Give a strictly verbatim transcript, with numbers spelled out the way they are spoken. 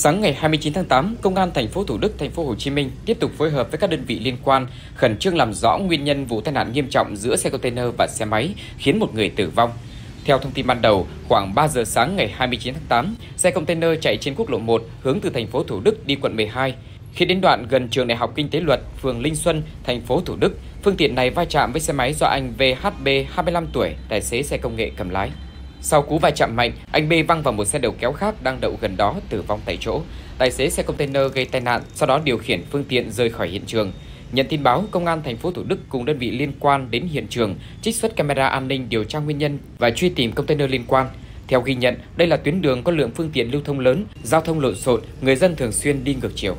Sáng ngày hai mươi chín tháng tám, Công an thành phố Thủ Đức, thành phố Hồ Chí Minh tiếp tục phối hợp với các đơn vị liên quan khẩn trương làm rõ nguyên nhân vụ tai nạn nghiêm trọng giữa xe container và xe máy khiến một người tử vong. Theo thông tin ban đầu, khoảng ba giờ sáng ngày hai mươi chín tháng tám, xe container chạy trên quốc lộ một hướng từ thành phố Thủ Đức đi quận mười hai. Khi đến đoạn gần trường Đại học Kinh tế Luật, phường Linh Xuân, thành phố Thủ Đức, phương tiện này va chạm với xe máy do anh vê hát bê hai mươi lăm tuổi, tài xế xe công nghệ cầm lái. Sau cú va chạm mạnh, anh B văng vào một xe đầu kéo khác đang đậu gần đó, tử vong tại chỗ. Tài xế xe container gây tai nạn, sau đó điều khiển phương tiện rời khỏi hiện trường. Nhận tin báo, Công an thành phố Thủ Đức cùng đơn vị liên quan đến hiện trường, trích xuất camera an ninh điều tra nguyên nhân và truy tìm container liên quan. Theo ghi nhận, đây là tuyến đường có lượng phương tiện lưu thông lớn, giao thông lộn xộn, người dân thường xuyên đi ngược chiều.